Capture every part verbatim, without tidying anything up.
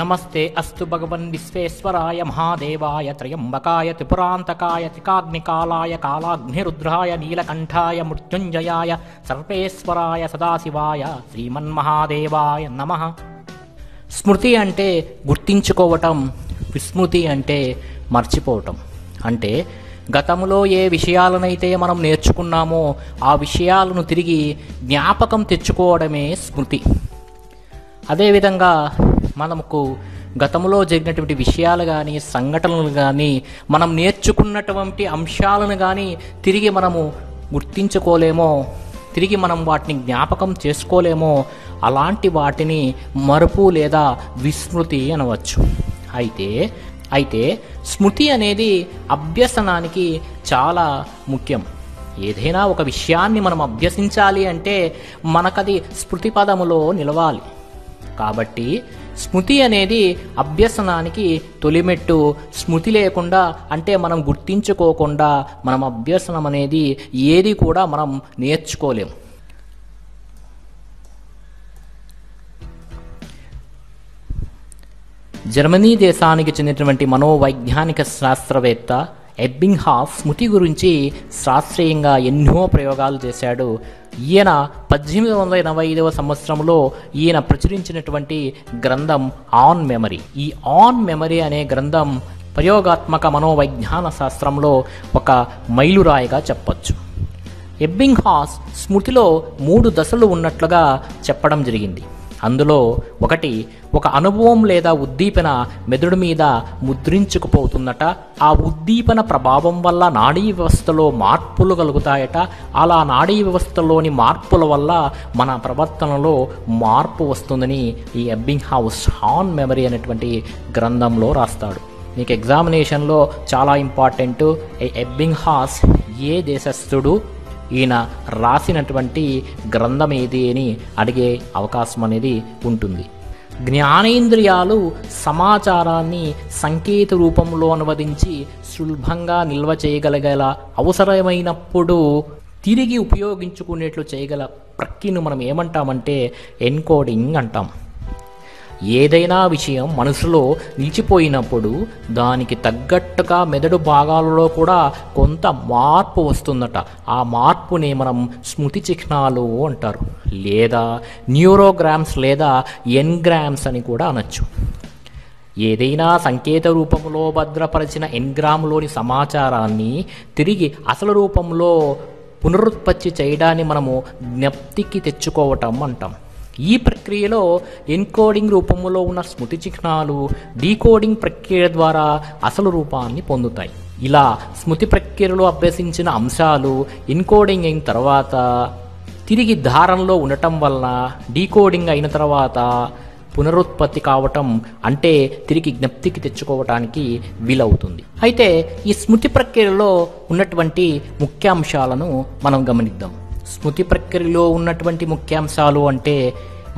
नमस्ते अस्तु भगवन् विश्वेश्वराय महादेवाय त्र्यंबकाय त्रिपुरान्तकाय त्रिकाग्निकालाय कालाग्निरुद्राय नीलकंठाय मृत्युंजयाय सर्वेश्वराय सदाशिवाय श्रीमन्महादेवाय नमः। स्मृति అంటే గుర్తించుకోవటం, విస్మృతి అంటే మర్చిపోవటం. అంటే గతములో ఏ విషయాలనైతే మనం నేర్చుకున్నామో ఆ విషయాలను తిరిగి జ్ఞాపకం తెచ్చుకోవడమే స్మృతి. అదేవిధంగా మనకు గతంలో జరిగినటువంటి విషయాలు కానీ సంఘటనలు కానీ మనం నేర్చుకున్నటువంటి అంశాలను కానీ తిరిగి మనము గుర్తించుకోలేమో, తిరిగి మనం వాటిని జ్ఞాపకం చేసుకోలేమో, అలాంటి వాటిని మరుపు లేదా విస్మృతి అనవచ్చు. అయితే అయితే స్మృతి అనేది అభ్యసనానికి చాలా ముఖ్యం. ఏదైనా ఒక విషయాన్ని మనం అభ్యసించాలి అంటే మనకది స్మృతి పదములో నిలవాలి. కాబట్టి స్మృతి అనేది అభ్యసనానికి తొలిమెట్టు. స్మృతి లేకుండా అంటే మనం గుర్తించుకోకుండా మనం అభ్యసనం అనేది ఏది కూడా మనం నేర్చుకోలేము. జర్మనీ దేశానికి చెందినటువంటి మనోవైజ్ఞానిక శాస్త్రవేత్త ఎబ్బింగ్హాఫ్ స్మృతి గురించి శాస్త్రీయంగా ఎన్నో ప్రయోగాలు చేశాడు. ఈయన పద్దెనిమిది వందల ఎనభై ఐదవ సంవత్సరంలో ఈయన ప్రచురించినటువంటి గ్రంథం ఆన్ మెమరీ. ఈ ఆన్ మెమరీ అనే గ్రంథం ప్రయోగాత్మక మనోవైజ్ఞాన శాస్త్రంలో ఒక మైలురాయిగా చెప్పచ్చు. ఎబ్బింగ్హాస్ స్మృతిలో మూడు దశలు ఉన్నట్లుగా చెప్పడం జరిగింది. అందులో ఒకటి, ఒక అనుభవం లేదా ఉద్దీపన మెదడు మీద ముద్రించుకుపోతుందట. ఆ ఉద్దీపన ప్రభావం వల్ల నాడీ వ్యవస్థలో మార్పులు కలుగుతాయట. అలా నాడీ వ్యవస్థలోని మార్పుల వల్ల మన ప్రవర్తనలో మార్పు వస్తుందని ఈ ఎబ్బింగ్హాస్ హాన్ మెమరీ అనేటువంటి గ్రంథంలో రాస్తాడు. మీకు ఎగ్జామినేషన్లో చాలా ఇంపార్టెంట్. ఎబ్బింగ్హాస్ ఏ దేశస్థుడు, ఈయన రాసినటువంటి గ్రంథం ఏది అని అడిగే అవకాశం అనేది ఉంటుంది. జ్ఞానేంద్రియాలు సమాచారాన్ని సంకేత రూపంలో అనువదించి సులభంగా నిల్వ చేయగలగల, అవసరమైనప్పుడు తిరిగి ఉపయోగించుకునేట్లు చేయగల ప్రక్రియను మనం ఏమంటామంటే ఎన్కోడింగ్ అంటాం. ఏదైనా విషయం మనసులో నిలిచిపోయినప్పుడు దానికి తగ్గట్టుగా మెదడు భాగాలలో కూడా కొంత మార్పు వస్తుందట. ఆ మార్పుని మనం స్మృతి చిహ్నాలు అంటారు, లేదా న్యూరోగ్రామ్స్ లేదా ఎన్గ్రామ్స్ అని కూడా అనొచ్చు. ఏదైనా సంకేత రూపంలో భద్రపరిచిన ఎన్గ్రామ్లోని సమాచారాన్ని తిరిగి అసలు రూపంలో పునరుత్పత్తి చేయడాన్ని మనము జ్ఞప్తికి తెచ్చుకోవటం అంటాం. ఈ ప్రక్రియలో ఎన్కోడింగ్ రూపంలో ఉన్న స్మృతి చిహ్నాలు డీకోడింగ్ ప్రక్రియ ద్వారా అసలు రూపాన్ని పొందుతాయి. ఇలా స్మృతి ప్రక్రియలో అభ్యసించిన అంశాలు ఎన్కోడింగ్ అయిన తర్వాత తిరిగి ధారణలో ఉండటం వలన, డీకోడింగ్ అయిన తర్వాత పునరుత్పత్తి కావటం అంటే తిరిగి జ్ఞప్తికి తెచ్చుకోవటానికి వీలవుతుంది. అయితే ఈ స్మృతి ప్రక్రియలో ఉన్నటువంటి ముఖ్యాంశాలను మనం గమనిద్దాం. స్మృతి ప్రక్రియలో ఉన్నటువంటి ముఖ్యాంశాలు అంటే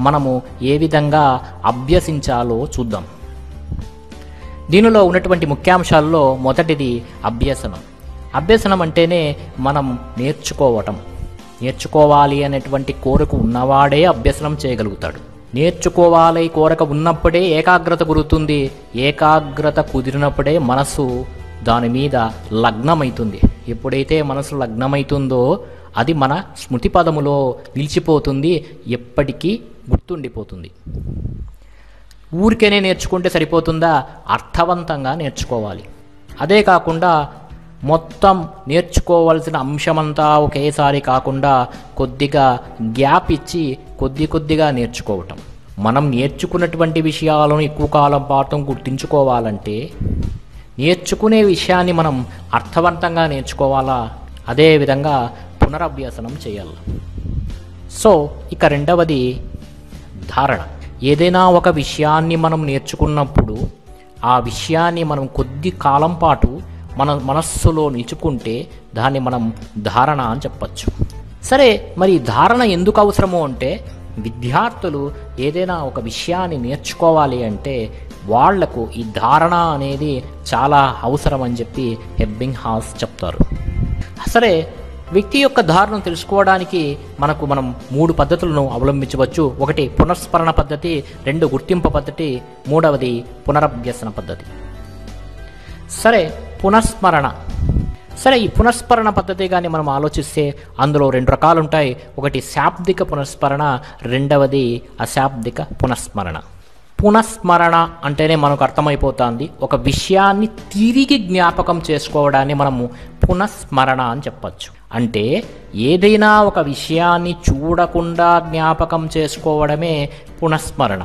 మనము ఏ విధంగా అభ్యసించాలో చూద్దాం. దీనిలో ఉన్నటువంటి ముఖ్యాంశాల్లో మొదటిది అభ్యసనం. అభ్యసనం అంటేనే మనం నేర్చుకోవటం. నేర్చుకోవాలి అనేటువంటి కోరిక ఉన్నవాడే అభ్యసనం చేయగలుగుతాడు. నేర్చుకోవాలి కోరిక ఉన్నప్పుడే ఏకాగ్రత కుదురుతుంది. ఏకాగ్రత కుదిరినప్పుడే మనసు దాని మీద లగ్నమవుతుంది. ఎప్పుడైతే మనసు లగ్నమవుతుందో అది మన స్మృతి పదములో నిలిచిపోతుంది, ఎప్పటికీ గుర్తుండిపోతుంది. ఊరికేనే నేర్చుకుంటే సరిపోతుందా? అర్థవంతంగా నేర్చుకోవాలి. అదే కాకుండా మొత్తం నేర్చుకోవాల్సిన అంశమంతా ఒకేసారి కాకుండా కొద్దిగా గ్యాప్ ఇచ్చి కొద్ది కొద్దిగా నేర్చుకోవటం. మనం నేర్చుకున్నటువంటి విషయాలను ఎక్కువ కాలం పాటు గుర్తుంచుకోవాలంటే నేర్చుకునే విషయాన్ని మనం అర్థవంతంగా నేర్చుకోవాలా, అదేవిధంగా పునరభ్యాసనం చేయాలి. సో ఇక రెండవది ధారణ. ఏదైనా ఒక విషయాన్ని మనం నేర్చుకున్నప్పుడు ఆ విషయాన్ని మనం కొద్ది కాలం పాటు మన మనస్సులో నిలుచుకుంటే దాన్ని మనం ధారణ అని చెప్పచ్చు. సరే, మరి ధారణ ఎందుకు అవసరము అంటే విద్యార్థులు ఏదైనా ఒక విషయాన్ని నేర్చుకోవాలి అంటే వాళ్లకు ఈ ధారణ అనేది చాలా అవసరం అని చెప్పి ఎబ్బింగ్హాస్ చెప్తారు. సరే, వ్యక్తి యొక్క ధారణను తెలుసుకోవడానికి మనకు మనం మూడు పద్ధతులను అవలంబించవచ్చు. ఒకటి పునఃస్మరణ పద్ధతి, రెండు గుర్తింపు పద్ధతి, మూడవది పునరభ్యసన పద్ధతి. సరే, పునఃస్మరణ. సరే, ఈ పునఃస్మరణ పద్ధతి కానీ మనం ఆలోచిస్తే అందులో రెండు రకాలు ఉంటాయి. ఒకటి శాబ్దిక పునఃస్మరణ, రెండవది అశాబ్దిక పునఃస్మరణ. పునఃస్మరణ అంటేనే మనకు అర్థమైపోతుంది, ఒక విషయాన్ని తిరిగి జ్ఞాపకం చేసుకోవడాన్ని మనము పునఃస్మరణ అని చెప్పచ్చు. అంటే ఏదైనా ఒక విషయాన్ని చూడకుండా జ్ఞాపకం చేసుకోవడమే పునఃస్మరణ.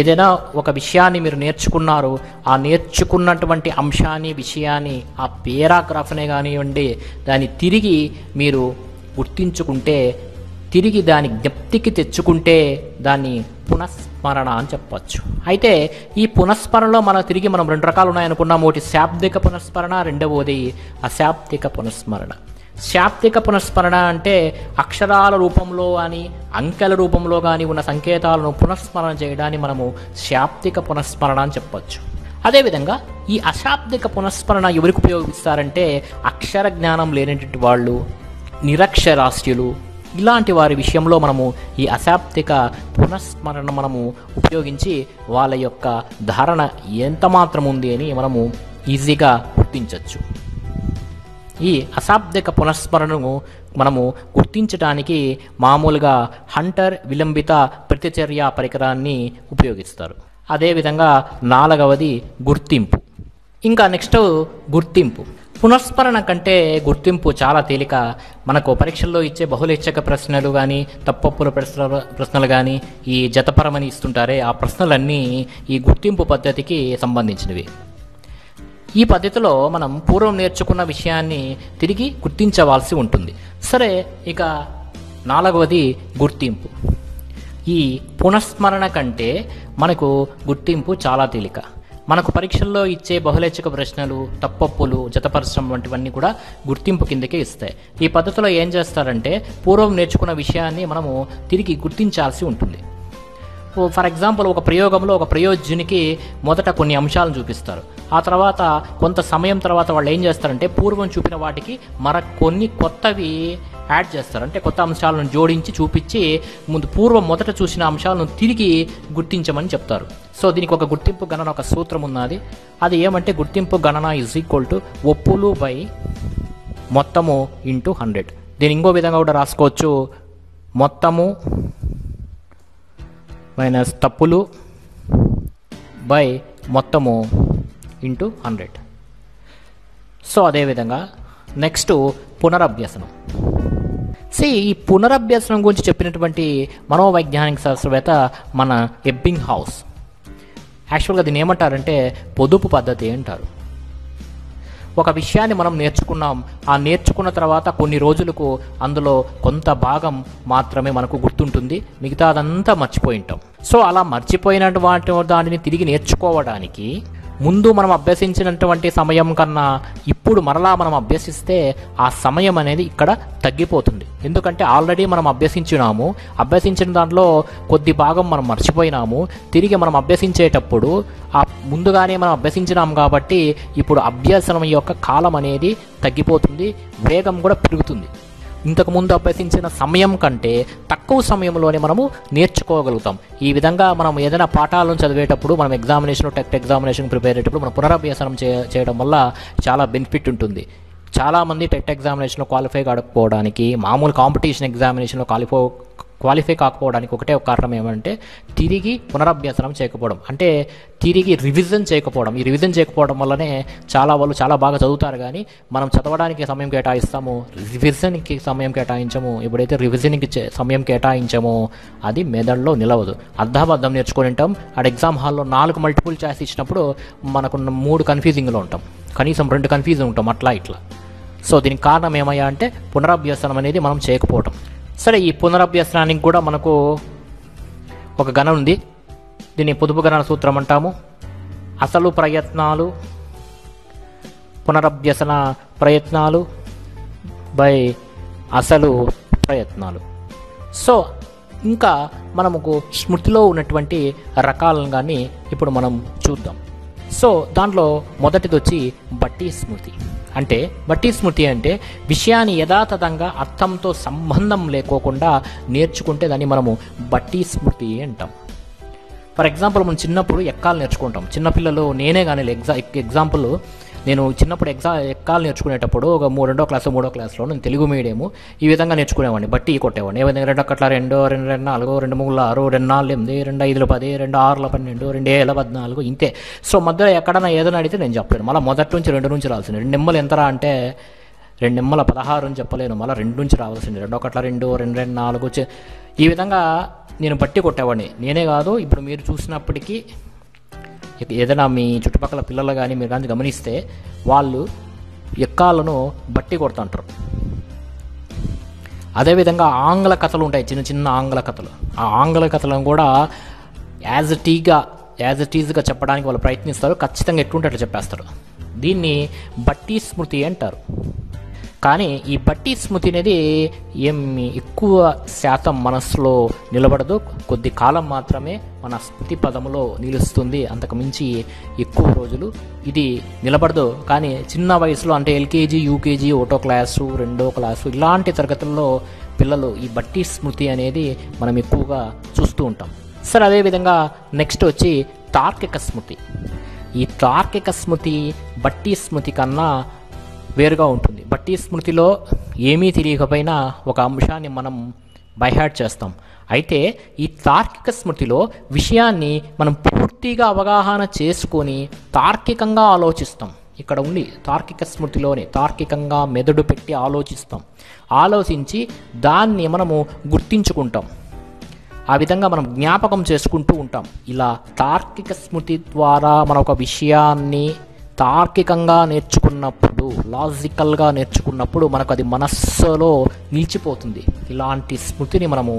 ఏదైనా ఒక విషయాన్ని మీరు నేర్చుకున్నారు, ఆ నేర్చుకున్నటువంటి అంశాన్ని, విషయాన్ని, ఆ పేరాగ్రాఫ్నే కానివ్వండి, దాన్ని తిరిగి మీరు గుర్తించుకుంటే, తిరిగి దాని జ్ఞప్తికి తెచ్చుకుంటే దాన్ని పునఃస్మరణ అని చెప్పచ్చు. అయితే ఈ పునఃస్మరణలో మన తిరిగి మనం రెండు రకాలు ఉన్నాయనుకున్నాము. ఒకటి శాబ్దిక పునఃస్మరణ, రెండవది అశాబ్దిక పునఃస్మరణ. శాబ్దిక పునఃస్మరణ అంటే అక్షరాల రూపంలో కానీ అంకెల రూపంలో కానీ ఉన్న సంకేతాలను పునఃస్మరణ చేయడాన్ని మనము శాబ్దిక పునఃస్మరణ అని చెప్పచ్చు. అదేవిధంగా ఈ అశాబ్దిక పునఃస్మరణ ఎవరికి ఉపయోగిస్తారంటే అక్షర జ్ఞానం లేనటువంటి వాళ్ళు, నిరక్షరాస్యులు, ఇలాంటి వారి విషయంలో మనము ఈ అశాబ్దిక పునఃస్మరణ మనము ఉపయోగించి వాళ్ళ యొక్క ధారణ ఎంత మాత్రం ఉంది అని మనము ఈజీగా గుర్తించవచ్చు. ఈ అశాబ్దిక పునఃస్మరణను మనము గుర్తించడానికి మామూలుగా హంటర్ విలంబిత ప్రతిచర్య పరికరాన్ని ఉపయోగిస్తారు. అదేవిధంగా నాలుగవది గుర్తింపు. ఇంకా నెక్స్ట్ గుర్తింపు. పునఃస్మరణ కంటే గుర్తింపు చాలా తేలిక. మనకు పరీక్షల్లో ఇచ్చే బహుళేచ్ఛక ప్రశ్నలు కానీ, తప్పప్పుల ప్రశ్నలు ప్రశ్నలు కానీ, ఈ జతపరమని ఇస్తుంటారే, ఆ ప్రశ్నలన్నీ ఈ గుర్తింపు పద్ధతికి సంబంధించినవి. ఈ పద్ధతిలో మనం పూర్వం నేర్చుకున్న విషయాన్ని తిరిగి గుర్తించవలసి ఉంటుంది. సరే, ఇక నాలుగవది గుర్తింపు. ఈ పునఃస్మరణ కంటే మనకు గుర్తింపు చాలా తేలిక. మనకు పరీక్షల్లో ఇచ్చే బహుళేచ్ఛక ప్రశ్నలు, తప్పప్పులు, జతపరచడం వంటివన్నీ కూడా గుర్తింపు కిందకే ఇస్తాయి. ఈ పద్ధతిలో ఏం చేస్తారంటే పూర్వం నేర్చుకున్న విషయాన్ని మనము తిరిగి గుర్తించాల్సి ఉంటుంది. ఫర్ ఎగ్జాంపుల్, ఒక ప్రయోగంలో ఒక ప్రయోజ్యునికి మొదట కొన్ని అంశాలను చూపిస్తారు. ఆ తర్వాత కొంత సమయం తర్వాత వాళ్ళు ఏం చేస్తారంటే పూర్వం చూపిన వాటికి మర కొన్ని కొత్తవి యాడ్ చేస్తారు. అంటే కొత్త అంశాలను జోడించి చూపించి ముందు పూర్వం మొదట చూసిన అంశాలను తిరిగి గుర్తించమని చెప్తారు. సో దీనికి ఒక గుర్తింపు గణన ఒక సూత్రం ఉన్నది. అది ఏమంటే గుర్తింపు గణన ఈజ్ ఈక్వల్ టు ఒప్పులు బై మొత్తము ఇంటూ హండ్రెడ్. దీని ఇంకో విధంగా కూడా రాసుకోవచ్చు, మొత్తము మైనస్ తప్పులు బై మొత్తము ఇంటూ హండ్రెడ్. సో అదేవిధంగా నెక్స్ట్ పునరభ్యసనం. సి ఈ పునరభ్యసనం గురించి చెప్పినటువంటి మనోవైజ్ఞానిక శాస్త్రవేత్త మన ఎబ్బింగ్ హౌస్. యాక్చువల్గా దీన్ని ఏమంటారంటే పొదుపు పద్ధతి అంటారు. ఒక విషయాన్ని మనం నేర్చుకున్నాం, ఆ నేర్చుకున్న తర్వాత కొన్ని రోజులకు అందులో కొంత భాగం మాత్రమే మనకు గుర్తుంటుంది, మిగతాదంతా మర్చిపోయి ఉంటాం. సో అలా మర్చిపోయినటువంటి దానిని తిరిగి నేర్చుకోవడానికి ముందు మనం అభ్యసించినటువంటి సమయం కన్నా ఇప్పుడు మరలా మనం అభ్యసిస్తే ఆ సమయం అనేది ఇక్కడ తగ్గిపోతుంది. ఎందుకంటే ఆల్రెడీ మనం అభ్యసించినాము, అభ్యసించిన దాంట్లో కొద్ది భాగం మనం మర్చిపోయినాము. తిరిగి మనం అభ్యసించేటప్పుడు ఆ ముందుగానే మనం అభ్యసించినాం కాబట్టి ఇప్పుడు అభ్యసనం యొక్క కాలం అనేది తగ్గిపోతుంది, వేగం కూడా పెరుగుతుంది. ఇంతకుముందు అభ్యసించిన సమయం కంటే తక్కువ సమయంలోనే మనము నేర్చుకోగలుగుతాం. ఈ విధంగా మనం ఏదైనా పాఠాలను చదివేటప్పుడు, మనం ఎగ్జామినేషన్, టెట్ ఎగ్జామినేషన్ ప్రిపేర్ అయ్యేటప్పుడు మనం పునరభ్యాసం చే చేయడం వల్ల చాలా బెనిఫిట్ ఉంటుంది. చాలామంది టెట్ ఎగ్జామినేషన్లో క్వాలిఫై కాకపోవడానికి, మామూలు కాంపిటీషన్ ఎగ్జామినేషన్లో క్వాలిఫై క్వాలిఫై కాకపోవడానికి ఒకటే ఒక కారణం ఏమంటే తిరిగి పునరభ్యాసనం చేయకపోవడం, అంటే తిరిగి రివిజన్ చేయకపోవడం. ఈ రివిజన్ చేయకపోవడం వల్లనే చాలా వాళ్ళు చాలా బాగా చదువుతారు, కానీ మనం చదవడానికి సమయం కేటాయిస్తాము, రివిజన్కి సమయం కేటాయించము. ఎప్పుడైతే రివిజన్కి సమయం కేటాయించమో అది మెదడులో నిలవదు, అర్థాబద్ధం నేర్చుకుని ఉంటాం. ఆ ఎగ్జామ్ హాల్లో నాలుగు మల్టిపుల్ చాయిస్ ఇచ్చినప్పుడు మనకు మూడు కన్ఫ్యూజింగ్లో ఉంటాం, కనీసం రెండు కన్ఫ్యూజింగ్ ఉంటాం అట్లా ఇట్లా. సో దీనికి కారణం ఏమయ్యా అంటే పునరభ్యాసనం అనేది మనం చేయకపోవటం. సరే, ఈ పునరభ్యాసనానికి కూడా మనకు ఒక గణన ఉంది. దీన్ని పొదుపు గణన సూత్రం అంటాము. అసలు ప్రయత్నాలు పునరభ్యసన ప్రయత్నాలు బై అసలు ప్రయత్నాలు. సో ఇంకా మనకు స్మృతిలో ఉన్నటువంటి రకాలను కానీ ఇప్పుడు మనం చూద్దాం. సో దాంట్లో మొదటిది వచ్చి బట్టి స్మృతి. అంటే బట్టి స్మృతి అంటే విషయాన్ని యథాతథంగా అర్థంతో సంబంధం లేకోకుండా నేర్చుకుంటే దాన్ని మనము బట్టి స్మృతి అంటాం. ఫర్ ఎగ్జాంపుల్ మనం చిన్నప్పుడు ఎక్కాలు నేర్చుకుంటాం. చిన్నపిల్లలు నేనే కానీ ఎగ్జా ఎగ్జాంపుల్ నేను చిన్నప్పుడు ఎగ్జా ఎక్కాలు నేర్చుకునేటప్పుడు ఒక మూడు రెండో క్లాసు మూడో క్లాస్లో నేను తెలుగు మీడియము ఈ విధంగా నేర్చుకునేవాడిని. బట్టి కొట్టేవాడిని. ఏ విధంగా రెండు అట్లా రెండో రెండు రెండు నాలుగు రెండు మూడు ఆరు రెండు నాలుగు ఎనిమిది రెండు ఐదుల పది రెండు ఆరుల పన్నెండు రెండు ఏళ్ళ పద్నాలుగు ఇంతే. సో మధ్యలో ఎక్కడన్నా ఏదైనా అడిగితే నేను చెప్పలేను. మళ్ళీ మొదటి నుంచి రెండు నుంచి రాల్సింది. రెండు నెమ్మలు ఎంతరా అంటే రెండు నెమ్మల పదహారు అని చెప్పలేను. మళ్ళీ రెండు నుంచి రావాల్సింది. రెండో ఒకట్ల రెండు రెండు రెండు నాలుగు వచ్చి ఈ విధంగా నేను బట్టి కొట్టేవాడిని. నేనే కాదు, ఇప్పుడు మీరు చూసినప్పటికీ ఏదైనా మీ చుట్టుపక్కల పిల్లలు కానీ మీరు కానీ గమనిస్తే వాళ్ళు ఎక్కాలను బట్టి కొడుతుంటారు. అదేవిధంగా ఆంగ్ల కథలు ఉంటాయి, చిన్న చిన్న ఆంగ్ల కథలు. ఆ ఆంగ్ల కథలను కూడా యాజ్ టీగా యాజ్ టీజ్గా చెప్పడానికి వాళ్ళు ప్రయత్నిస్తారు. ఖచ్చితంగా ఎట్లుంటే అట్లా చెప్పేస్తారు. దీన్ని బట్టి స్మృతి అంటారు. కానీ ఈ బట్టి స్మృతి అనేది ఏమి ఎక్కువ శాతం మనసులో నిలబడదు. కొద్ది కాలం మాత్రమే మన స్మృతి పదములో నిలుస్తుంది, అంతకుమించి ఎక్కువ రోజులు ఇది నిలబడదు. కానీ చిన్న వయసులో అంటే ఎల్కేజీ యూకేజీ ఒకటో క్లాసు రెండో క్లాసు ఇలాంటి తరగతుల్లో పిల్లలు ఈ బట్టి స్మృతి అనేది మనం ఎక్కువగా చూస్తూ ఉంటాం. సరే, అదేవిధంగా నెక్స్ట్ వచ్చి తార్కిక స్మృతి. ఈ తార్కిక స్మృతి బట్టి స్మృతి కన్నా వేరుగా ఉంటుంది. బట్టి స్మృతిలో ఏమీ తెలియకపోయినా ఒక అంశాన్ని మనం బైహార్ట్ చేస్తాం. అయితే ఈ తార్కిక స్మృతిలో విషయాన్ని మనం పూర్తిగా అవగాహన చేసుకొని తార్కికంగా ఆలోచిస్తాం. ఇక్కడ ఉండి తార్కిక స్మృతిలోనే తార్కికంగా మెదడు పెట్టి ఆలోచిస్తాం. ఆలోచించి దాన్ని మనము గుర్తించుకుంటాం. ఆ విధంగా మనం జ్ఞాపకం చేసుకుంటూ ఉంటాం. ఇలా తార్కిక స్మృతి ద్వారా మన ఒక విషయాన్ని తార్కికంగా నేర్చుకున్నప్పుడు లాజికల్గా నేర్చుకున్నప్పుడు మనకు అది మనస్సులో నిలిచిపోతుంది. ఇలాంటి స్మృతిని మనము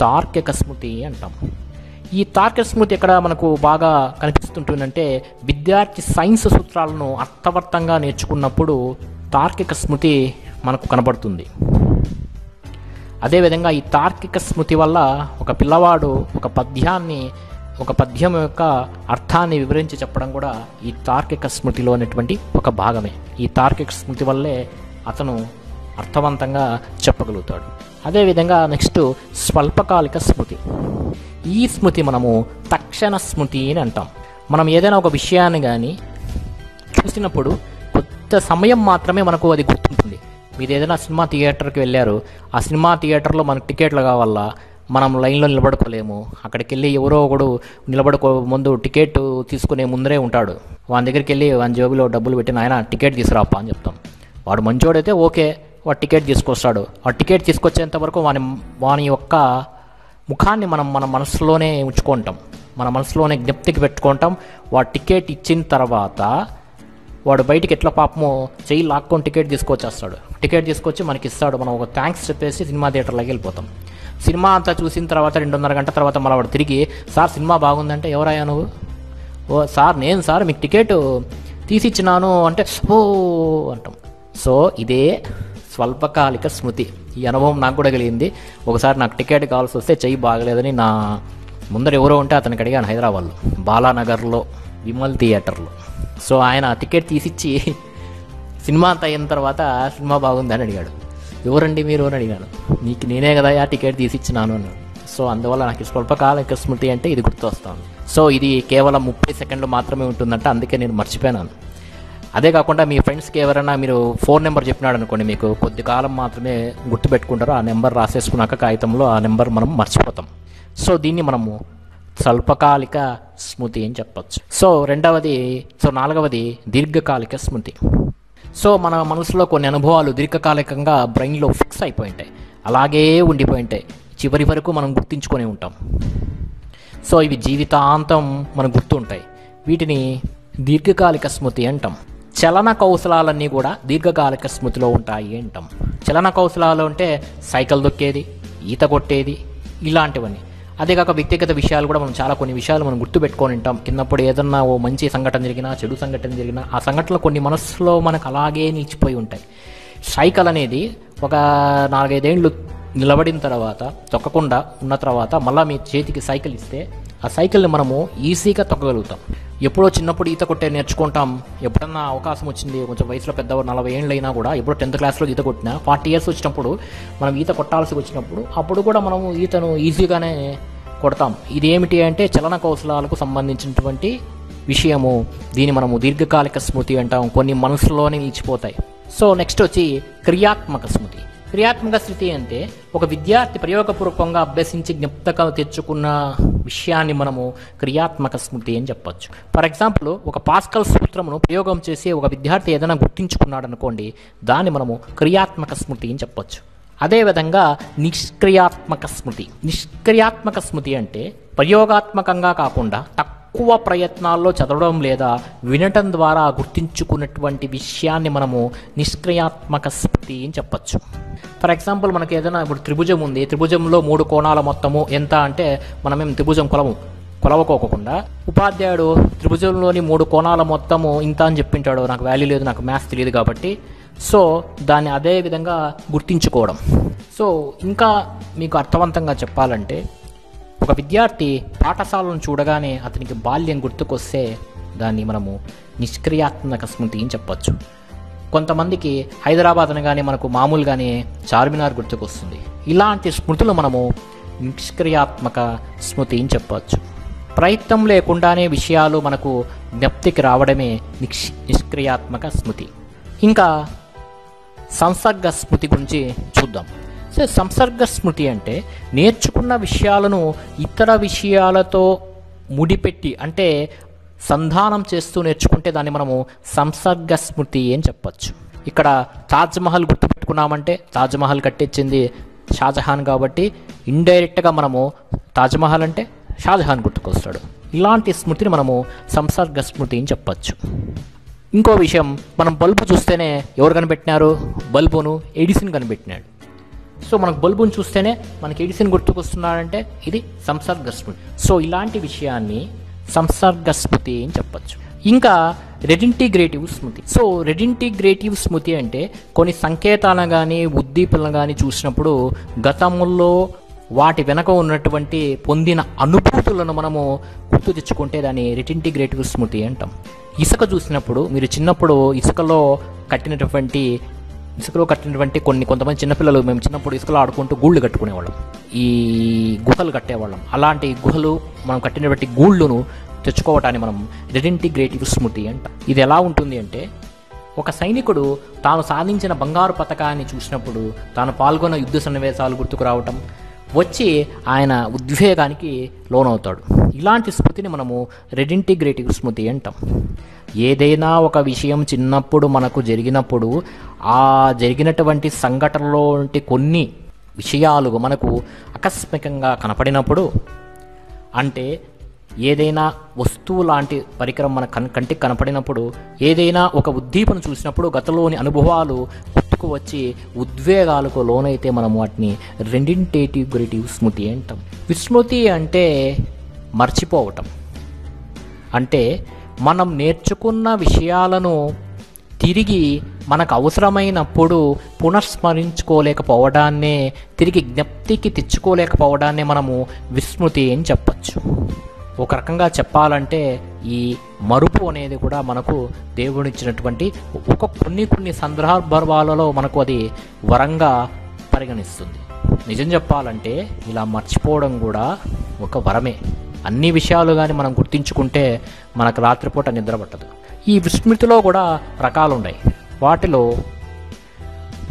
తార్కిక స్మృతి అంటాం. ఈ తార్కిక స్మృతి ఎక్కడ మనకు బాగా కనిపిస్తుంటుందంటే విద్యార్థి సైన్స్ సూత్రాలను అర్థవంతంగా నేర్చుకున్నప్పుడు తార్కిక స్మృతి మనకు కనబడుతుంది. అదేవిధంగా ఈ తార్కిక స్మృతి వల్ల ఒక పిల్లవాడు ఒక పద్యాన్ని ఒక పద్యం యొక్క అర్థాన్ని వివరించి చెప్పడం కూడా ఈ తార్కిక స్మృతిలో అనేటువంటి ఒక భాగమే. ఈ తార్కిక స్మృతి వల్లే అతను అర్థవంతంగా చెప్పగలుగుతాడు. అదేవిధంగా నెక్స్ట్ స్వల్పకాలిక స్మృతి. ఈ స్మృతి మనము తక్షణ స్మృతి అని అంటాం. మనం ఏదైనా ఒక విషయాన్ని కానీ చూసినప్పుడు కొద్ది సమయం మాత్రమే మనకు అది గుర్తుంటుంది. మీరు ఏదైనా సినిమా థియేటర్కి వెళ్ళారు, ఆ సినిమా థియేటర్లో మనకు టికెట్లు కావాలా, మనం లైన్లో నిలబడుకోలేము. అక్కడికి వెళ్ళి ఎవరో ఒకడు నిలబడుకో ముందు టికెట్ తీసుకునే ముందరే ఉంటాడు. వాని దగ్గరికి వెళ్ళి వాని జేబులో డబ్బులు పెట్టి నాయన టికెట్ తీసుకురాపా అని చెప్తాం. వాడు మంచోడైతే ఓకే, వాడు టికెట్ తీసుకొస్తాడు. ఆ టికెట్ తీసుకొచ్చేంత వరకు వాని వాని యొక్క ముఖాన్ని మనం మన మనసులోనే ఉంచుకుంటాం, మన మనసులోనే జ్ఞప్తికి పెట్టుకుంటాం. వాడు టికెట్ ఇచ్చిన తర్వాత వాడు బయటికి ఎట్లా పాపమో చేయి లాక్కొని టికెట్ తీసుకొచ్చేస్తాడు. టికెట్ తీసుకొచ్చి మనకి ఇస్తాడు. మనం ఒక థ్యాంక్స్ చెప్పేసి సినిమా థియేటర్లోకి వెళ్ళిపోతాం. సినిమా అంతా చూసిన తర్వాత రెండున్నర గంట తర్వాత మళ్ళీ వాడు తిరిగి సార్ సినిమా బాగుందంటే ఎవరయ్యా నువ్వు, ఓ సార్ నేను సార్ మీకు టికెట్ తీసిచ్చినాను అంటే ఓ అంటాం. సో ఇదే స్వల్పకాలిక స్మృతి. ఈ అనుభవం నాకు కూడా కలిగింది. ఒకసారి నాకు టికెట్ కావాల్సి వస్తే చెయ్యి బాగలేదని నా ముందర ఎవరో ఉంటే అతనికి అడిగాను హైదరాబాద్లో బాలానగర్లో విమల్ థియేటర్లో. సో ఆయన టికెట్ తీసిచ్చి సినిమా అంతా అయిన తర్వాత సినిమా బాగుందని అడిగాడు. ఎవరండి మీరు అని అడిగాను. నీకు నేనే కదా ఆ టికెట్ తీసిచ్చినాను అన్నాను. సో అందువల్ల నాకు స్వల్పకాలిక స్మృతి అంటే ఇది గుర్తు వస్తాను. సో ఇది కేవలం ముప్పై సెకండ్లు మాత్రమే ఉంటుందంటే అందుకే నేను మర్చిపోయాను. అదే కాకుండా మీ ఫ్రెండ్స్కి ఎవరైనా మీరు ఫోన్ నెంబర్ చెప్పినాడు అనుకోండి, మీకు కొద్ది కాలం మాత్రమే గుర్తుపెట్టుకుంటారు. ఆ నెంబర్ రాసేసుకున్నాక కాగితంలో ఆ నెంబర్ మనం మర్చిపోతాం. సో దీన్ని మనము స్వల్పకాలిక స్మృతి అని చెప్పచ్చు. సో రెండవది సో నాలుగవది దీర్ఘకాలిక స్మృతి. సో మన మనసులో కొన్ని అనుభవాలు దీర్ఘకాలికంగా బ్రెయిన్లో ఫిక్స్ అయిపోయి ఉంటాయి, అలాగే ఉండిపోయి ఉంటాయి. చివరి వరకు మనం గుర్తుంచుకొని ఉంటాం. సో ఇవి జీవితాంతం మనం గుర్తుంటాయి. వీటిని దీర్ఘకాలిక స్మృతి అంటాం. చలన కౌశలాలన్నీ కూడా దీర్ఘకాలిక స్మృతిలో ఉంటాయి అంటాం. చలన కౌశలాలు అంటే సైకిల్ దొక్కేది, ఈత కొట్టేది ఇలాంటివన్నీ. అదేకాక వ్యక్తిగత విషయాలు కూడా మనం చాలా కొన్ని విషయాలు మనం గుర్తుపెట్టుకొని ఉంటాం. కిందప్పుడు ఏదన్నా ఓ మంచి సంఘటన జరిగినా చెడు సంఘటన జరిగినా ఆ సంఘటనలు కొన్ని మనసులో మనకు అలాగే నిలిచిపోయి ఉంటాయి. సైకిల్ అనేది ఒక నాలుగైదేళ్ళు నిలబడిన తర్వాత తొక్కకుండా ఉన్న తర్వాత మళ్ళీ మీ చేతికి సైకిల్ ఇస్తే ఆ ఆ సైకిల్ని మనము ఈజీగా తొక్కగలుగుతాం. ఎప్పుడో చిన్నప్పుడు ఈత కొట్టే నేర్చుకుంటాం, ఎప్పుడన్నా అవకాశం వచ్చింది కొంచెం వయసులో పెద్దవారు నలభై ఏళ్ళు అయినా కూడా, ఎప్పుడో టెన్త్ క్లాస్లో ఈత కొట్టినా ఫార్టీ ఇయర్స్ వచ్చినప్పుడు మనం ఈత కొట్టాల్సి వచ్చినప్పుడు అప్పుడు కూడా మనము ఈతను ఈజీగానే కొడతాం. ఇదేమిటి అంటే చలన కౌశలాలకు సంబంధించినటువంటి విషయము. దీన్ని మనము దీర్ఘకాలిక స్మృతి అంటాం, కొన్ని మనసులోనే నిలిచిపోతాయి. సో నెక్స్ట్ వచ్చి క్రియాత్మక స్మృతి. క్రియాత్మక స్మృతి అంటే ఒక విద్యార్థి ప్రయోగపూర్వకంగా అభ్యసించి జ్ఞప్తిగా తెచ్చుకున్న విషయాన్ని మనము క్రియాత్మక స్మృతి అని చెప్పచ్చు. ఫర్ ఎగ్జాంపుల్, ఒక పాస్కల్ సూత్రమును ప్రయోగం చేసి ఒక విద్యార్థి ఏదైనా గుర్తించుకున్నాడు అనుకోండి, దాన్ని మనము క్రియాత్మక స్మృతి అని చెప్పచ్చు. అదేవిధంగా నిష్క్రియాత్మక స్మృతి. నిష్క్రియాత్మక స్మృతి అంటే ప్రయోగాత్మకంగా కాకుండా తక్కువ ప్రయత్నాల్లో చదవడం లేదా వినటం ద్వారా గుర్తించుకున్నటువంటి విషయాన్ని మనము నిష్క్రియాత్మక స్మృతి అని చెప్పచ్చు. ఫర్ ఎగ్జాంపుల్, మనకు ఏదైనా ఇప్పుడు త్రిభుజం ఉంది, త్రిభుజంలో మూడు కోణాల మొత్తము ఎంత అంటే మనమేం త్రిభుజం కొలము కొలవకోకుండా ఉపాధ్యాయుడు త్రిభుజంలోని మూడు కోణాల మొత్తము ఇంత అని చెప్పింటాడు, నాకు వాల్యూ లేదు, నాకు మ్యాథ్స్ తెలియదు కాబట్టి, సో దాన్ని అదే విధంగా గుర్తించుకోవడం. సో ఇంకా మీకు అర్థవంతంగా చెప్పాలంటే ఒక విద్యార్థి పాఠశాలను చూడగానే అతనికి బాల్యం గుర్తుకొస్తే దాన్ని మనము నిష్క్రియాత్మక స్మృతి అని చెప్పచ్చు. కొంతమందికి హైదరాబాద్ అనగానే మనకు మామూలుగానే చార్మినార్ గుర్తుకొస్తుంది. ఇలాంటి స్మృతులు మనము నిష్క్రియాత్మక స్మృతి అని చెప్పచ్చు. ప్రయత్నం లేకుండానే విషయాలు మనకు జ్ఞప్తికి రావడమే నిష్ నిష్క్రియాత్మక స్మృతి. ఇంకా సంసర్గ స్మృతి గురించి చూద్దాం. సో సంసర్గ స్మృతి అంటే నేర్చుకున్న విషయాలను ఇతర విషయాలతో ముడిపెట్టి అంటే సంధానం చేస్తూ నేర్చుకుంటే దాన్ని మనము సంసర్గ స్మృతి అని చెప్పచ్చు. ఇక్కడ తాజ్మహల్ గుర్తుపెట్టుకున్నామంటే తాజ్మహల్ కట్టించింది షాజహాన్ కాబట్టి ఇండైరెక్ట్గా మనము తాజ్మహల్ అంటే షాజహాన్ గుర్తుకొస్తాడు. ఇలాంటి స్మృతిని మనము సంసర్గ స్మృతి అని చెప్పచ్చు. ఇంకో విషయం, మనం బల్బు చూస్తేనే ఎవరు కనిపెట్టినారు? బల్బును ఎడిసన్ కనిపెట్టినాడు. సో మనకు బల్బును చూస్తేనే మనకి ఎడిసన్ గుర్తుకొస్తున్నాడంటే ఇది సంసర్గ స్మృతి. సో ఇలాంటి విషయాన్ని సంసర్గ స్మృతి అని చెప్పచ్చు. ఇంకా రెడింటిగ్రేటివ్ స్మృతి. సో రెడింటిగ్రేటివ్ స్మృతి అంటే కొన్ని సంకేతాలను కానీ ఉద్దీపనలను కానీ చూసినప్పుడు గతంలో వాటి వెనక ఉన్నటువంటి పొందిన అనుభూతులను మనము గుర్తు తెచ్చుకుంటే దాన్ని రెటింటిగ్రేటివ్ స్మృతి అంటాం. ఇసుక చూసినప్పుడు మీరు చిన్నప్పుడు ఇసుకలో కట్టినటువంటి ఇసుకలో కట్టినటువంటి కొన్ని కొంతమంది చిన్నపిల్లలు మేము చిన్నప్పుడు ఇసుకలో ఆడుకుంటూ గూళ్ళు కట్టుకునేవాళ్ళం, ఈ గుహలు కట్టేవాళ్ళం. అలాంటి గుహలు మనం కట్టినటువంటి గూళ్ళును తెచ్చుకోవటాన్ని మనం రెటింటిగ్రేటివ్ స్మృతి అంటాం. ఇది ఎలా ఉంటుంది అంటే ఒక సైనికుడు తాను సాధించిన బంగారు పతకాన్ని చూసినప్పుడు తాను పాల్గొన్న యుద్ధ సన్నివేశాలు గుర్తుకు రావటం వచ్చి ఆయన ఉద్వేగానికి లోనవుతాడు. ఇలాంటి స్మృతిని మనము రెడింటిగ్రేటివ్ స్మృతి అంటాం. ఏదైనా ఒక విషయం చిన్నప్పుడు మనకు జరిగినప్పుడు ఆ జరిగినటువంటి సంఘటనలో కొన్ని విషయాలు మనకు ఆకస్మికంగా కనపడినప్పుడు, అంటే ఏదైనా వస్తువు లాంటి పరికరం మన కంటికి కనపడినప్పుడు, ఏదైనా ఒక ఉద్దీపన చూసినప్పుడు గతంలోని అనుభవాలు గుర్తుకు వచ్చి ఉద్వేగాలకు లోనైతే మనం వాటిని రెడింటిగ్రేటివ్ స్మృతి అంటాం. విస్మృతి అంటే మర్చిపోవటం, అంటే మనం నేర్చుకున్న విషయాలను తిరిగి మనకు అవసరమైనప్పుడు పునఃస్మరించుకోలేకపోవడాన్నే తిరిగి జ్ఞప్తికి తెచ్చుకోలేకపోవడాన్నే మనము విస్మృతి అని చెప్పచ్చు. ఒక రకంగా చెప్పాలంటే ఈ మరుపు అనేది కూడా మనకు దేవుడిచ్చినటువంటి ఒక కొన్ని కొన్ని సందర్భాలలో మనకు అది వరంగా పరిగణిస్తుంది. నిజం చెప్పాలంటే ఇలా మర్చిపోవడం కూడా ఒక వరమే. అన్ని విషయాలు కానీ మనం గుర్తించుకుంటే మనకు రాత్రిపూట నిద్ర పట్టదు. ఈ విస్మృతిలో కూడా రకాలు ఉన్నాయి. వాటిలో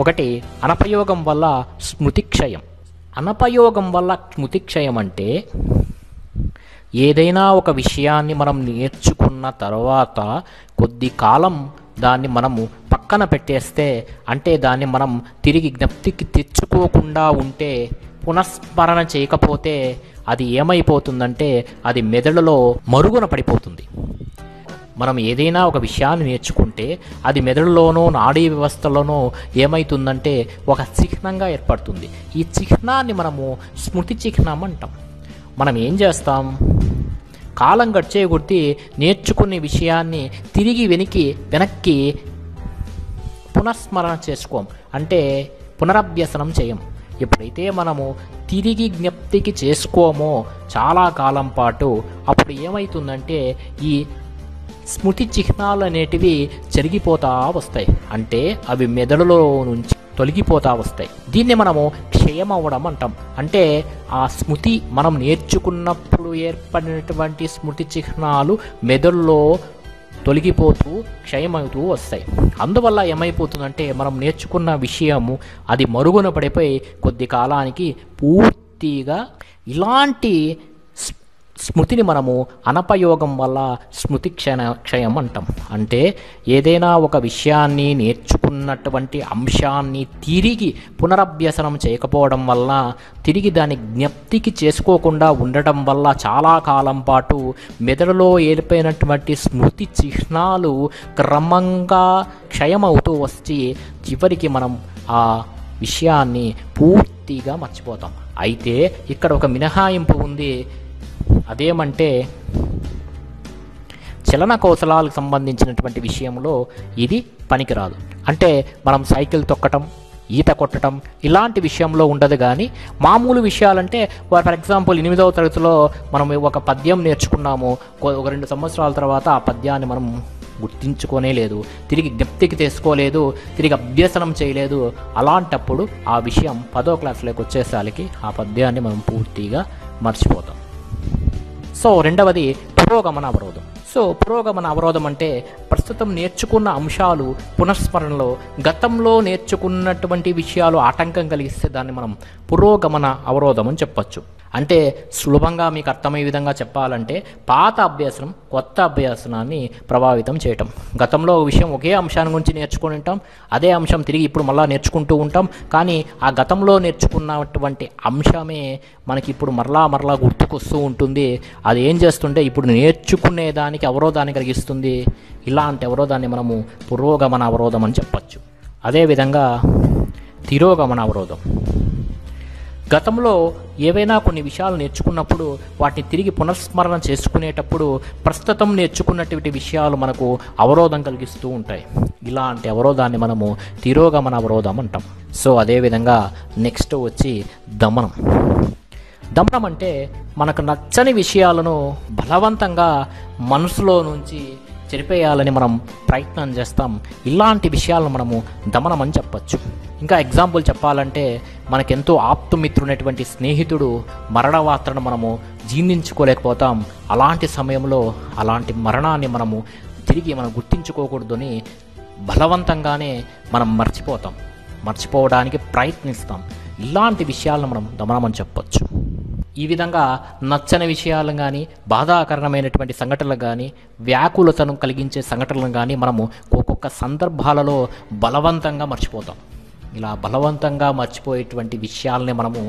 ఒకటి అనపయోగం వల్ల స్మృతిక్షయం. అనపయోగం వల్ల స్మృతిక్షయం అంటే ఏదైనా ఒక విషయాన్ని మనం నేర్చుకున్న తర్వాత కొద్ది కాలం దాన్ని మనము పక్కన పెట్టేస్తే, అంటే దాన్ని మనం తిరిగి జ్ఞప్తికి తెచ్చుకోకుండా ఉంటే, పునఃస్మరణ చేయకపోతే అది ఏమైపోతుందంటే అది మెదడులో మరుగున పడిపోతుంది. మనం ఏదైనా ఒక విషయాన్ని నేర్చుకుంటే అది మెదడులోనో నాడీ వ్యవస్థలోనో ఏమవుతుందంటే ఒక చిహ్నంగా ఏర్పడుతుంది. ఈ చిహ్నాన్ని మనము స్మృతి చిహ్నం అంటాం. మనం ఏం చేస్తాం, కాలం గడిచే కొద్దీ నేర్చుకునే విషయాన్ని తిరిగి వెనక్కి వెనక్కి పునఃస్మరణ చేసుకోం, అంటే పునరభ్యసనం చేయం. ఎప్పుడైతే మనము తిరిగి జ్ఞప్తికి చేసుకోమో చాలా కాలం పాటు, అప్పుడు ఏమవుతుందంటే ఈ స్మృతి చిహ్నాలు అనేటివి చెరిగిపోతా వస్తాయి, అంటే అవి మెదడులో నుంచి తొలగిపోతా వస్తాయి. దీన్ని మనము క్షయం అవ్వడం అంటాం. అంటే ఆ స్మృతి మనం నేర్చుకున్నప్పుడు ఏర్పడినటువంటి స్మృతి చిహ్నాలు మెదడులో తొలగిపోతూ క్షయమవుతూ వస్తాయి. అందువల్ల ఏమైపోతుందంటే మనం నేర్చుకున్న విషయము అది మరుగున పడిపోయి కొద్ది కాలానికి పూర్తిగా ఇలాంటి స్మృతిని మనము అనపయోగం వల్ల స్మృతి క్షణ క్షయం అంటాం. అంటే ఏదైనా ఒక విషయాన్ని నేర్చుకున్నటువంటి అంశాన్ని తిరిగి పునరభ్యసనం చేయకపోవడం వల్ల, తిరిగి దాని జ్ఞప్తికి చేసుకోకుండా ఉండటం వల్ల చాలా కాలం పాటు మెదడులో ఏర్పడినటువంటి స్మృతి చిహ్నాలు క్రమంగా క్షయమవుతూ వచ్చి చివరికి మనం ఆ విషయాన్ని పూర్తిగా మర్చిపోతాం. అయితే ఇక్కడ ఒక మినహాయింపు ఉంది. అదేమంటే చలన కౌశలాలకు సంబంధించినటువంటి విషయంలో ఇది పనికిరాదు. అంటే మనం సైకిల్ తొక్కటం, ఈత కొట్టడం ఇలాంటి విషయంలో ఉండదు. కానీ మామూలు విషయాలంటే ఫర్ ఎగ్జాంపుల్ ఎనిమిదవ తరగతిలో మనం ఒక పద్యం నేర్చుకున్నాము, ఒక రెండు సంవత్సరాల తర్వాత ఆ పద్యాన్ని మనం గుర్తించుకోనే లేదు, తిరిగి జ్ఞప్తికి తెచ్చుకోలేదు, తిరిగి అభ్యసనం చేయలేదు. అలాంటప్పుడు ఆ విషయం పదో క్లాసులోకి వచ్చేసరికి ఆ పద్యాన్ని మనం పూర్తిగా మర్చిపోతాం. సో రెండవది పురోగమన అవరోధం. సో పురోగమన అవరోధం అంటే ప్రస్తుతం నేర్చుకున్న అంశాలు పునఃస్మరణలో గతంలో నేర్చుకున్నటువంటి విషయాలు ఆటంకం కలిగిస్తే దాన్ని మనం పురోగమన అవరోధం అని చెప్పచ్చు. అంటే సులభంగా మీకు అర్థమయ్యే విధంగా చెప్పాలంటే పాత అభ్యాసనం కొత్త అభ్యాసనాన్ని ప్రభావితం చేయటం. గతంలో విషయం ఒకే అంశాన్ని గురించి నేర్చుకుని ఉంటాం, అదే అంశం తిరిగి ఇప్పుడు మళ్ళీ నేర్చుకుంటూ ఉంటాం, కానీ ఆ గతంలో నేర్చుకున్నటువంటి అంశమే మనకి ఇప్పుడు మరలా మరలా గుర్తుకొస్తూ ఉంటుంది. అది ఏం చేస్తుంటే ఇప్పుడు నేర్చుకునే దానికి అవరోధాన్ని కలిగిస్తుంది. ఇలాంటి అవరోధాన్ని మనము పురోగమన అవరోధం అని చెప్పచ్చు. అదేవిధంగా తిరోగమన అవరోధం. గతంలో ఏవైనా కొన్ని విషయాలు నేర్చుకున్నప్పుడు వాటిని తిరిగి పునఃస్మరణ చేసుకునేటప్పుడు ప్రస్తుతం నేర్చుకున్నటువంటి విషయాలు మనకు అవరోధం కలిగిస్తూ ఉంటాయి. ఇలాంటి అవరోధాన్ని మనము తిరోగమన అవరోధం అంటాం. సో అదేవిధంగా నెక్స్ట్ వచ్చి దమనం. దమనం అంటే మనకు నచ్చని విషయాలను బలవంతంగా మనసులో నుంచి చెరిపేయాలని మనం ప్రయత్నం చేస్తాం. ఇలాంటి విషయాలను మనము దమనం అని చెప్పచ్చు. ఇంకా ఎగ్జాంపుల్ చెప్పాలంటే మనకెంతో ఆప్తుమిత్రునటువంటి స్నేహితుడు మరణవార్తను మనము జీర్ణించుకోలేకపోతాం. అలాంటి సమయంలో అలాంటి మరణాన్ని మనము తిరిగి మనం గుర్తించుకోకూడదని బలవంతంగానే మనం మర్చిపోతాం, మర్చిపోవడానికి ప్రయత్నిస్తాం. ఇలాంటి విషయాలను మనం దమనం అని చెప్పచ్చు. ఈ విధంగా నచ్చని విషయాలను కానీ, బాధాకరణమైనటువంటి సంఘటనలు కానీ, వ్యాకులతను కలిగించే సంఘటనలను కానీ మనము ఒక్కొక్క సందర్భాలలో బలవంతంగా మర్చిపోతాం. ఇలా బలవంతంగా మర్చిపోయేటువంటి విషయాలని మనము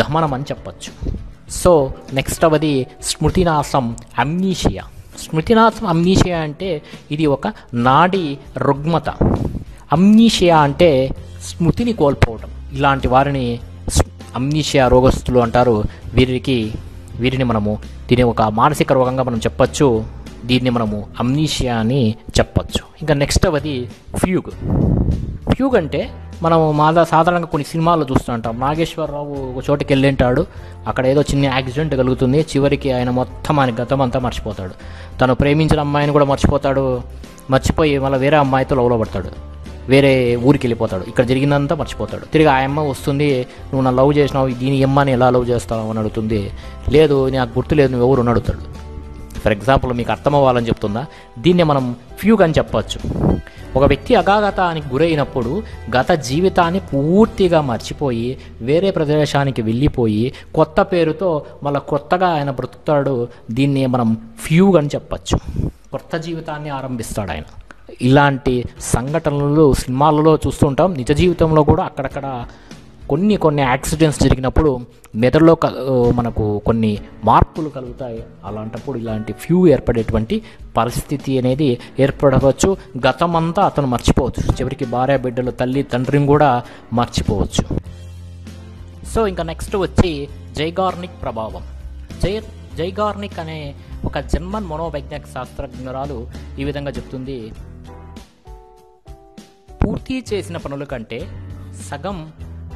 దమనం అని చెప్పచ్చు. సో నెక్స్ట్ అవది స్మృతినాశం, అమ్నీషియా. స్మృతినాశం అమ్నీషియా అంటే ఇది ఒక నాడీ రుగ్మత. అమ్నీషియా అంటే స్మృతిని కోల్పోవడం. ఇలాంటి వారిని అమ్నీషియా రోగస్తులు అంటారు. వీరికి వీరిని మనము దీని ఒక మానసిక రోగంగా మనం చెప్పచ్చు. దీన్ని మనము అమ్నీషియా అని చెప్పచ్చు. ఇంకా నెక్స్ట్ అవది ఫ్యూగ్. ఫ్యూగ్ అంటే మనము మాదా సాధారణంగా కొన్ని సినిమాల్లో చూస్తూ ఉంటాం. నాగేశ్వరరావు ఒక చోటుకి వెళ్ళింటాడు, అక్కడ ఏదో చిన్న యాక్సిడెంట్ కలుగుతుంది, చివరికి ఆయన మొత్తం ఆయన గతం అంతా మర్చిపోతాడు. తను ప్రేమించిన అమ్మాయిని కూడా మర్చిపోతాడు, మర్చిపోయి మళ్ళీ వేరే అమ్మాయితో లవ్లో పడతాడు, వేరే ఊరికి వెళ్ళిపోతాడు, ఇక్కడ జరిగినంతా మర్చిపోతాడు. తిరిగి ఆ అమ్మ వస్తుంది, నువ్వు నా లవ్ చేసినావు, దీని అమ్మని ఎలా లవ్ చేస్తావు అని అడుగుతుంది. లేదు నాకు గుర్తు లేదు, నువ్వు ఎవరు అడుగుతాడు. ఫర్ ఎగ్జాంపుల్ మీకు అర్థం అవ్వాలని చెప్తుందా, దీన్ని మనం ఫ్యూగ్ అని చెప్పచ్చు. ఒక వ్యక్తి అగాధతానికి గురైనప్పుడు గత జీవితాన్ని పూర్తిగా మర్చిపోయి వేరే ప్రదేశానికి వెళ్ళిపోయి కొత్త పేరుతో మళ్ళీ కొత్తగా ఆయన బ్రతుకుతాడు. దీన్ని మనం ఫ్యూగ్ అని చెప్పచ్చు. కొత్త జీవితాన్ని ఆరంభిస్తాడు ఆయన. ఇలాంటి సంఘటనలు సినిమాలలో చూస్తుంటాం. నిజ జీవితంలో కూడా అక్కడక్కడ కొన్ని కొన్ని యాక్సిడెంట్స్ జరిగినప్పుడు మెదడులో మనకు కొన్ని మార్పులు కలుగుతాయి. అలాంటప్పుడు ఇలాంటి ఫ్యూ ఏర్పడేటువంటి పరిస్థితి అనేది ఏర్పడవచ్చు. గతమంతా అతను మర్చిపోవచ్చు, చివరికి భార్య బిడ్డలు తల్లి తండ్రిని కూడా మర్చిపోవచ్చు. సో ఇంకా నెక్స్ట్ వచ్చి జైగార్నిక్ ప్రభావం. జై జైగార్నిక్ అనే ఒక జర్మన్ మనోవైజ్ఞానిక శాస్త్రజ్ఞురాలు ఈ విధంగా చెప్తుంది, పూర్తి చేసిన పనుల కంటే సగం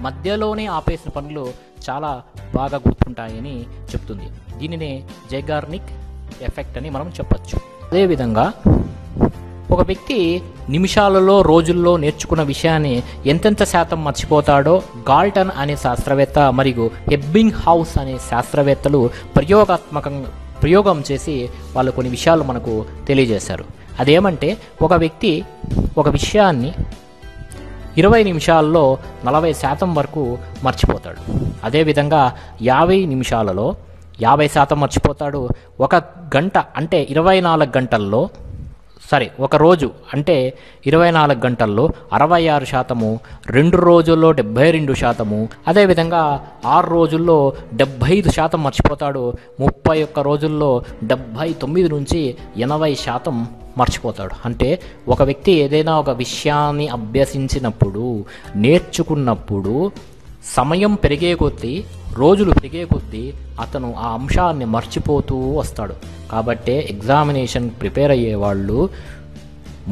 మధ్యలోనే ఆపేసిన పనులు చాలా బాగా గుర్తుంటాయని చెప్తుంది. దీనినే జైగార్నిక్ ఎఫెక్ట్ అని మనం చెప్పచ్చు. అదేవిధంగా ఒక వ్యక్తి నిమిషాలలో రోజుల్లో నేర్చుకున్న విషయాన్ని ఎంతెంత శాతం మర్చిపోతాడో గాల్టన్ అనే శాస్త్రవేత్త మరియు ఎబ్బింగ్ హౌస్ అనే శాస్త్రవేత్తలు ప్రయోగాత్మకంగా ప్రయోగం చేసి వాళ్ళు కొన్ని విషయాలు మనకు తెలియజేశారు. అదేమంటే ఒక వ్యక్తి ఒక విషయాన్ని ఇరవై నిమిషాల్లో నలభై శాతం వరకు మర్చిపోతాడు. అదేవిధంగా యాభై నిమిషాలలో యాభై శాతం మర్చిపోతాడు. ఒక గంట అంటే ఇరవై నాలుగు గంటల్లో సరే ఒక రోజు అంటే ఇరవై నాలుగు గంటల్లో అరవై ఆరు శాతము, రెండు రోజుల్లో డెబ్భై రెండు శాతము, అదేవిధంగా ఆరు రోజుల్లో డెబ్భై ఐదు శాతం మర్చిపోతాడు. ముప్పై ఒక్క రోజుల్లో డెబ్భై తొమ్మిది నుంచి ఎనభై శాతం మర్చిపోతాడు. అంటే ఒక వ్యక్తి ఏదైనా ఒక విషయాన్ని అభ్యసించినప్పుడు నేర్చుకున్నప్పుడు సమయం పెరిగే కొద్దీ రోజులు పెరిగే కొద్దీ అతను ఆ అంశాన్ని మర్చిపోతూ వస్తాడు. కాబట్టే ఎగ్జామినేషన్ ప్రిపేర్ అయ్యేవాళ్ళు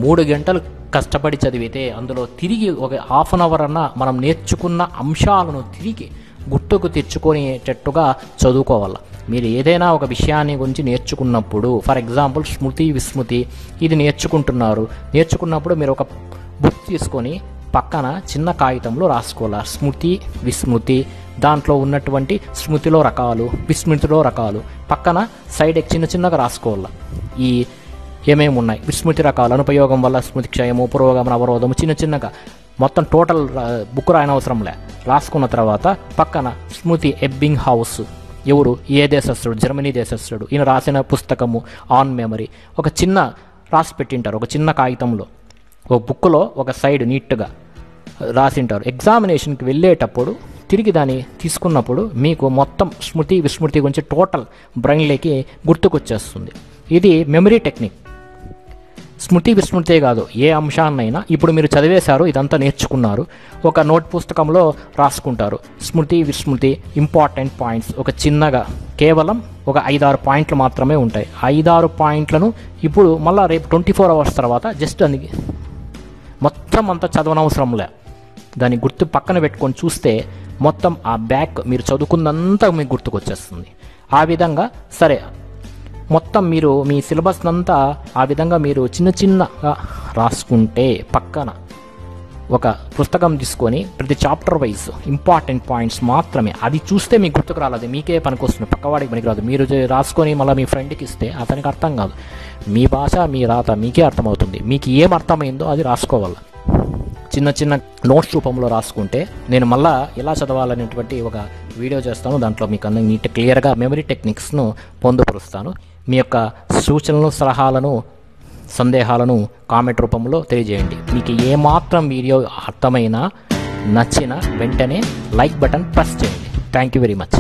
మూడు గంటలు కష్టపడి చదివితే అందులో తిరిగి ఒక హాఫ్ అన్ అవర్ అన్న మనం నేర్చుకున్న అంశాలను తిరిగి గుర్తుకు తెచ్చుకునేటట్టుగా చదువుకోవాలి. మీరు ఏదైనా ఒక విషయాన్ని గురించి నేర్చుకున్నప్పుడు ఫర్ ఎగ్జాంపుల్ స్మృతి విస్మృతి ఇది నేర్చుకుంటున్నారు. నేర్చుకున్నప్పుడు మీరు ఒక బుక్ తీసుకొని పక్కన చిన్న కాగితంలో రాసుకోవాలి స్మృతి విస్మృతి, దాంట్లో ఉన్నటువంటి స్మృతిలో రకాలు విస్మృతిలో రకాలు పక్కన సైడ్ చిన్న చిన్నగా రాసుకోవాలి. ఈ ఏమేమి ఉన్నాయి విస్మృతి రకాలు, అనుపయోగం వల్ల స్మృతి క్షయము, పురోగమన అవరోధము, చిన్న చిన్నగా మొత్తం టోటల్ బుక్ రాయనవసరం లే. రాసుకున్న తర్వాత పక్కన స్మృతి ఎబ్బింగ్ హౌస్ ఎవరు, ఏ దేశస్థుడు, జర్మనీ దేశస్థుడు, ఈయన రాసిన పుస్తకము ఆన్ మెమరీ ఒక చిన్న రాసి పెట్టింటారు. ఒక చిన్న కాగితంలో ఒక బుక్లో ఒక సైడ్ నీట్గా రాసింటారు. ఎగ్జామినేషన్కి వెళ్ళేటప్పుడు తిరిగి దాన్ని తీసుకున్నప్పుడు మీకు మొత్తం స్మృతి విస్మృతి గురించి టోటల్ బ్రెయిన్లోకి గుర్తుకొచ్చేస్తుంది. ఇది మెమరీ టెక్నిక్. స్మృతి విస్మృతే కాదు ఏ అంశాన్నైనా ఇప్పుడు మీరు చదివేశారు, ఇదంతా నేర్చుకున్నారు, ఒక నోట్ పుస్తకంలో రాసుకుంటారు స్మృతి విస్మృతి ఇంపార్టెంట్ పాయింట్స్. ఒక చిన్నగా కేవలం ఒక ఐదారు పాయింట్లు మాత్రమే ఉంటాయి. ఐదారు పాయింట్లను ఇప్పుడు మళ్ళీ రేపు ట్వంటీ ఫోర్ అవర్స్ తర్వాత జస్ట్ దానికి మొత్తం అంతా చదవనవసరం లే. దాన్ని గుర్తు పక్కన పెట్టుకొని చూస్తే మొత్తం ఆ బ్యాక్ మీరు చదువుకున్నంతా మీకు గుర్తుకొచ్చేస్తుంది. ఆ విధంగా సరే మొత్తం మీరు మీ సిలబస్ అంతా ఆ విధంగా మీరు చిన్న చిన్నగా రాసుకుంటే పక్కన ఒక పుస్తకం తీసుకొని ప్రతి చాప్టర్ వైజ్ ఇంపార్టెంట్ పాయింట్స్ మాత్రమే అది చూస్తే మీకు గుర్తుకు రాలేదు. మీకే పనికొస్తుంది, పక్కవాడికి పనికిరాదు. మీరు రాసుకొని మళ్ళీ మీ ఫ్రెండ్కి ఇస్తే అతనికి అర్థం కాదు. మీ భాష మీ రాత మీకే అర్థమవుతుంది. మీకు ఏం అర్థమైందో అది రాసుకోవాలి. చిన్న చిన్న నోట్స్ రూపంలో రాసుకుంటే నేను మళ్ళీ ఎలా చదవాలనేటువంటి ఒక వీడియో చేస్తాను. దాంట్లో మీకు అందరికీ నీట్ క్లియర్గా మెమరీ టెక్నిక్స్ను పొందుపరుస్తాను. మీ యొక్క సూచనలు సలహాలను సందేహాలను కామెంట్ రూపంలో తెలియజేయండి. మీకు ఏమాత్రం వీడియో అర్థమైనా నచ్చినా వెంటనే లైక్ బటన్ ప్రెస్ చేయండి. Thank you very much.